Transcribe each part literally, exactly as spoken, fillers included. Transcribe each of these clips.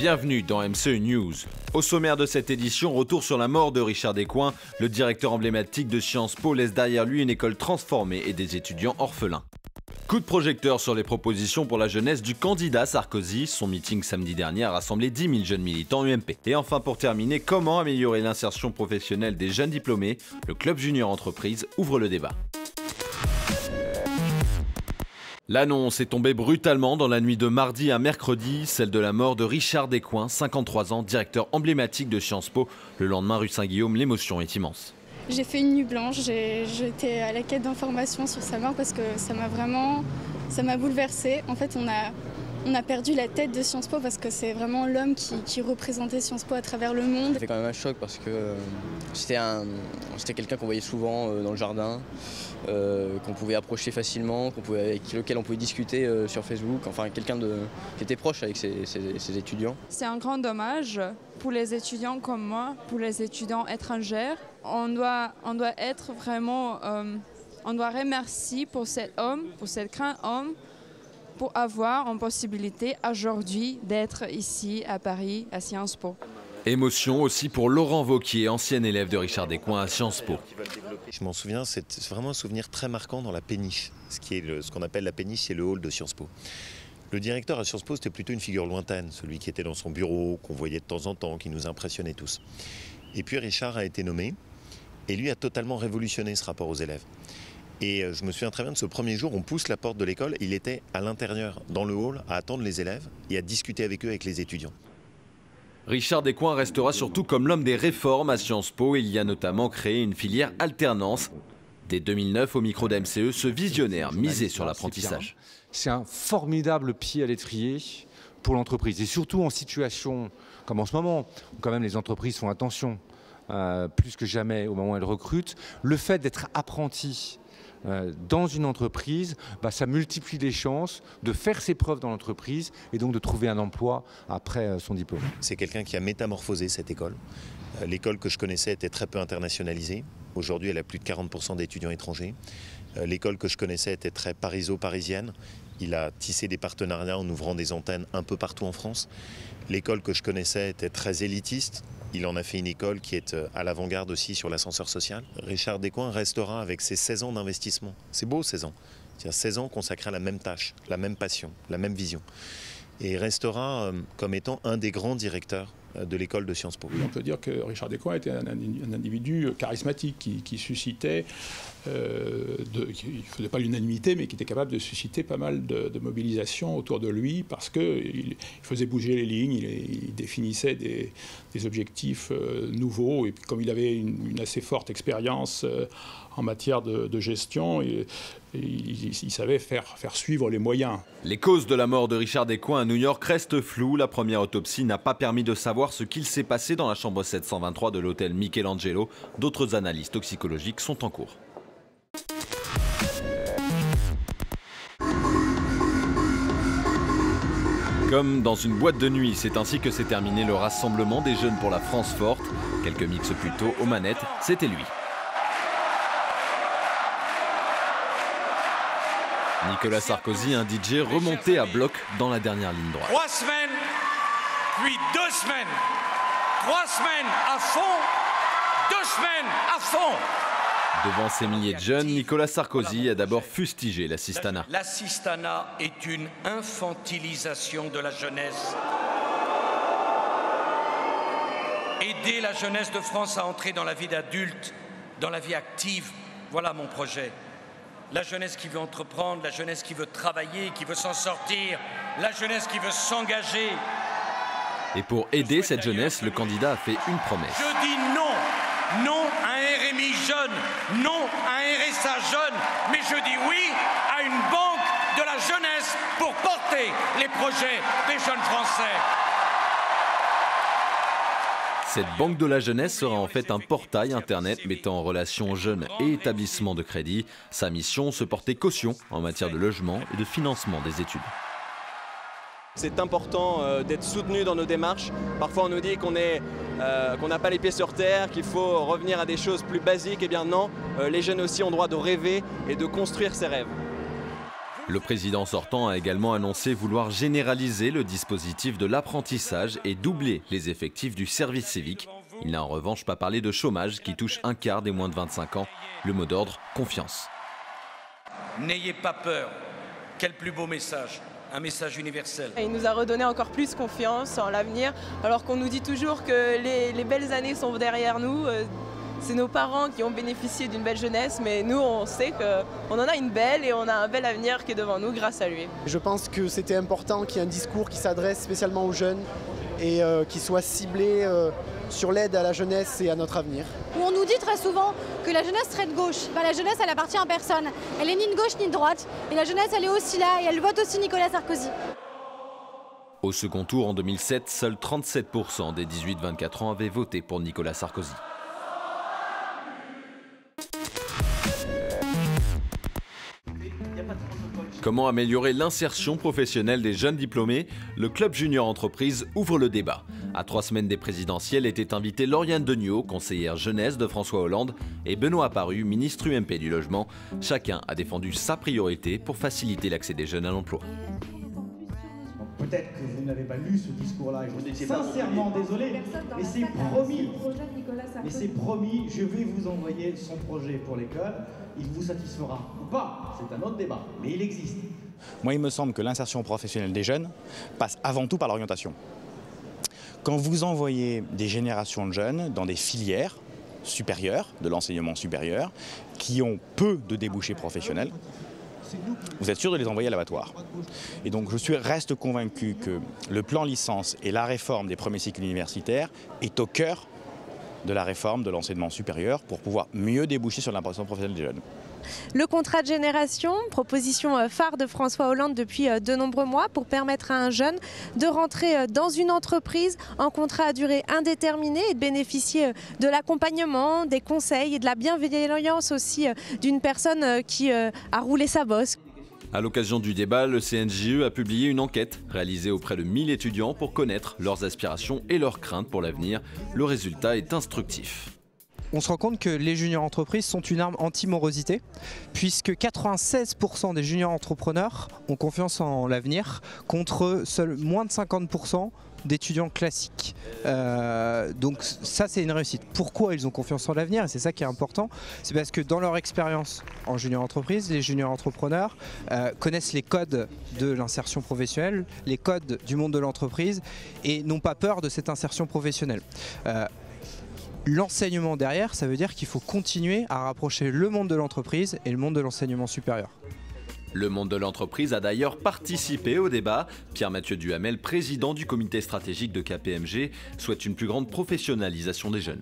Bienvenue dans M C E News. Au sommaire de cette édition, retour sur la mort de Richard Descoings. Le directeur emblématique de Sciences Po laisse derrière lui une école transformée et des étudiants orphelins. Coup de projecteur sur les propositions pour la jeunesse du candidat Sarkozy. Son meeting samedi dernier a rassemblé dix mille jeunes militants U M P. Et enfin, pour terminer, comment améliorer l'insertion professionnelle des jeunes diplômés? Le Club Junior Entreprise ouvre le débat. L'annonce est tombée brutalement dans la nuit de mardi à mercredi, celle de la mort de Richard Descoings, cinquante-trois ans, directeur emblématique de Sciences Po. Le lendemain, rue Saint-Guillaume, l'émotion est immense. J'ai fait une nuit blanche, j'étais à la quête d'informations sur sa mort parce que ça m'a vraiment, ça m'a bouleversée. En fait, on a, on a perdu la tête de Sciences Po parce que c'est vraiment l'homme qui, qui représentait Sciences Po à travers le monde. C'était quand même un choc parce que euh, c'était un, c'était quelqu'un qu'on voyait souvent euh, dans le jardin, euh, qu'on pouvait approcher facilement, qu'on pouvait, avec lequel on pouvait discuter euh, sur Facebook, enfin quelqu'un qui était proche avec ses, ses, ses étudiants. C'est un grand dommage pour les étudiants comme moi, pour les étudiants étrangers. On doit, on doit être vraiment, euh, on doit remercier pour cet homme, pour cet grand homme, pour avoir une possibilité aujourd'hui d'être ici à Paris, à Sciences Po. Émotion aussi pour Laurent Wauquiez, ancien élève de Richard Descoings à Sciences Po. Je m'en souviens, c'est vraiment un souvenir très marquant dans la péniche, ce qui est le, ce qu'on appelle la péniche, c'est le hall de Sciences Po. Le directeur à Sciences Po, c'était plutôt une figure lointaine, celui qui était dans son bureau, qu'on voyait de temps en temps, qui nous impressionnait tous. Et puis Richard a été nommé. Et lui a totalement révolutionné ce rapport aux élèves. Et je me souviens très bien de ce premier jour, on pousse la porte de l'école, il était à l'intérieur, dans le hall, à attendre les élèves et à discuter avec eux, avec les étudiants. Richard Descoings restera surtout comme l'homme des réformes à Sciences Po. Il y a notamment créé une filière alternance. Dès deux mille neuf, au micro d'M C E, ce visionnaire misait sur l'apprentissage. C'est un formidable pied à l'étrier pour l'entreprise. Et surtout en situation comme en ce moment, où quand même les entreprises font attention. Euh, plus que jamais au moment où elle recrute, le fait d'être apprenti euh, dans une entreprise, bah, ça multiplie les chances de faire ses preuves dans l'entreprise et donc de trouver un emploi après euh, son diplôme. C'est quelqu'un qui a métamorphosé cette école. Euh, l'école que je connaissais était très peu internationalisée. Aujourd'hui, elle a plus de quarante pour cent d'étudiants étrangers. Euh, l'école que je connaissais était très pariso-parisienne. Il a tissé des partenariats en ouvrant des antennes un peu partout en France. L'école que je connaissais était très élitiste. Il en a fait une école qui est à l'avant-garde aussi sur l'ascenseur social. Richard Descoings restera avec ses seize ans d'investissement. C'est beau, seize ans. C'est-à-dire seize ans consacrés à la même tâche, la même passion, la même vision. Et restera comme étant un des grands directeurs de l'école de Sciences Po. On peut dire que Richard Descoings était un individu charismatique qui, qui suscitait, euh, de, qui ne faisait pas l'unanimité, mais qui était capable de susciter pas mal de, de mobilisation autour de lui parce qu'il faisait bouger les lignes, il, il définissait des, des objectifs euh, nouveaux. Et comme il avait une, une assez forte expérience euh, en matière de, de gestion, et, et il, il, il savait faire, faire suivre les moyens. Les causes de la mort de Richard Descoings à New York restent floues. La première autopsie n'a pas permis de savoir ce qu'il s'est passé dans la chambre sept cent vingt-trois de l'hôtel Michelangelo. D'autres analyses toxicologiques sont en cours. Comme dans une boîte de nuit, c'est ainsi que s'est terminé le rassemblement des jeunes pour la France forte. Quelques mix plus tôt, aux manettes, c'était lui. Nicolas Sarkozy, un D J remonté à bloc dans la dernière ligne droite. Trois semaines. Puis deux semaines, trois semaines à fond, deux semaines à fond. Devant ces milliers de jeunes, Nicolas Sarkozy a d'abord fustigé la cistana. La cistana est une infantilisation de la jeunesse. Aider la jeunesse de France à entrer dans la vie d'adulte, dans la vie active, voilà mon projet. La jeunesse qui veut entreprendre, la jeunesse qui veut travailler, qui veut s'en sortir, la jeunesse qui veut s'engager. Et pour aider cette jeunesse, le candidat a fait une promesse. Je dis non, non à un R M I jeune, non à un R S A jeune, mais je dis oui à une banque de la jeunesse pour porter les projets des jeunes Français. Cette banque de la jeunesse sera en fait un portail internet mettant en relation jeunes et établissements de crédit. Sa mission, se porter caution en matière de logement et de financement des études. C'est important euh, d'être soutenu dans nos démarches. Parfois on nous dit qu'on euh, qu'on n'a pas les pieds sur terre, qu'il faut revenir à des choses plus basiques. Eh bien non, euh, les jeunes aussi ont droit de rêver et de construire ses rêves. Le président sortant a également annoncé vouloir généraliser le dispositif de l'apprentissage et doubler les effectifs du service civique. Il n'a en revanche pas parlé de chômage qui touche un quart des moins de vingt-cinq ans. Le mot d'ordre, confiance. N'ayez pas peur. Quel plus beau message, un message universel. Il nous a redonné encore plus confiance en l'avenir, alors qu'on nous dit toujours que les, les belles années sont derrière nous. C'est nos parents qui ont bénéficié d'une belle jeunesse, mais nous, on sait qu'on en a une belle et on a un bel avenir qui est devant nous grâce à lui. Je pense que c'était important qu'il y ait un discours qui s'adresse spécialement aux jeunes et euh, qui soit ciblé euh, sur l'aide à la jeunesse et à notre avenir. On nous dit très souvent que la jeunesse serait de gauche. Ben, la jeunesse, elle appartient à personne. Elle n'est ni de gauche ni de droite. Et la jeunesse, elle est aussi là et elle vote aussi Nicolas Sarkozy. Au second tour, en deux mille sept, seuls trente-sept pour cent des dix-huit vingt-quatre ans avaient voté pour Nicolas Sarkozy. Comment améliorer l'insertion professionnelle des jeunes diplômés? Le Club Junior Entreprise ouvre le débat. À trois semaines des présidentielles étaient invités Lauriane Deniau, conseillère jeunesse de François Hollande, et Benoît Apparu, ministre U M P du logement. Chacun a défendu sa priorité pour faciliter l'accès des jeunes à l'emploi. Peut-être que vous n'avez pas lu ce discours-là, je vous étiez sincèrement désolé, mais c'est promis, mais c'est promis, je vais vous envoyer son projet pour l'école, il vous satisfera ou pas, c'est un autre débat, mais il existe. Moi, il me semble que l'insertion professionnelle des jeunes passe avant tout par l'orientation. Quand vous envoyez des générations de jeunes dans des filières supérieures, de l'enseignement supérieur, qui ont peu de débouchés professionnels, vous êtes sûr de les envoyer à l'abattoir. Et donc je suis, reste convaincu que le plan licence et la réforme des premiers cycles universitaires est au cœur de la réforme de l'enseignement supérieur pour pouvoir mieux déboucher sur l'importance professionnelle des jeunes. Le contrat de génération, proposition phare de François Hollande depuis de nombreux mois pour permettre à un jeune de rentrer dans une entreprise en contrat à durée indéterminée et de bénéficier de l'accompagnement, des conseils et de la bienveillance aussi d'une personne qui a roulé sa bosse. À l'occasion du débat, le C N J E a publié une enquête réalisée auprès de mille étudiants pour connaître leurs aspirations et leurs craintes pour l'avenir. Le résultat est instructif. On se rend compte que les juniors entreprises sont une arme anti-morosité, puisque quatre-vingt-seize pour cent des juniors entrepreneurs ont confiance en l'avenir, contre seuls moins de cinquante pour cent d'étudiants classiques. Euh, donc ça, c'est une réussite. Pourquoi ils ont confiance en l'avenir? Et c'est ça qui est important, c'est parce que dans leur expérience en junior entreprise, les juniors entrepreneurs euh, connaissent les codes de l'insertion professionnelle, les codes du monde de l'entreprise, et n'ont pas peur de cette insertion professionnelle. Euh, L'enseignement derrière, ça veut dire qu'il faut continuer à rapprocher le monde de l'entreprise et le monde de l'enseignement supérieur. Le monde de l'entreprise a d'ailleurs participé au débat. Pierre-Mathieu Duhamel, président du comité stratégique de K P M G, souhaite une plus grande professionnalisation des jeunes.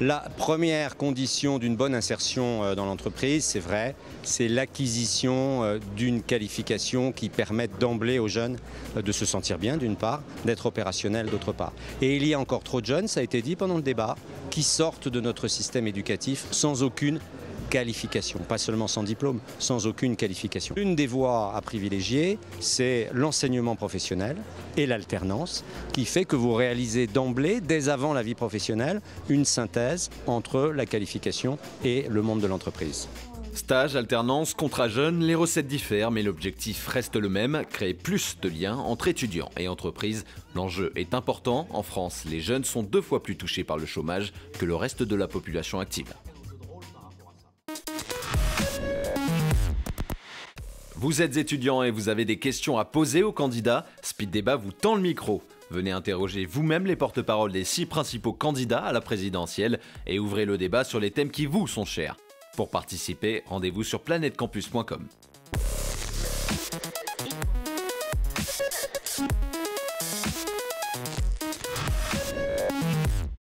La première condition d'une bonne insertion dans l'entreprise, c'est vrai, c'est l'acquisition d'une qualification qui permette d'emblée aux jeunes de se sentir bien d'une part, d'être opérationnels d'autre part. Et il y a encore trop de jeunes, ça a été dit pendant le débat, qui sortent de notre système éducatif sans aucune qualification, pas seulement sans diplôme, sans aucune qualification. Une des voies à privilégier, c'est l'enseignement professionnel et l'alternance, qui fait que vous réalisez d'emblée, dès avant la vie professionnelle, une synthèse entre la qualification et le monde de l'entreprise. Stage, alternance, contrat jeune, les recettes diffèrent, mais l'objectif reste le même, créer plus de liens entre étudiants et entreprises. L'enjeu est important. En France, les jeunes sont deux fois plus touchés par le chômage que le reste de la population active. Vous êtes étudiant et vous avez des questions à poser aux candidats, Speed Débat vous tend le micro. Venez interroger vous-même les porte-paroles des six principaux candidats à la présidentielle et ouvrez le débat sur les thèmes qui vous sont chers. Pour participer, rendez-vous sur planetcampus point com.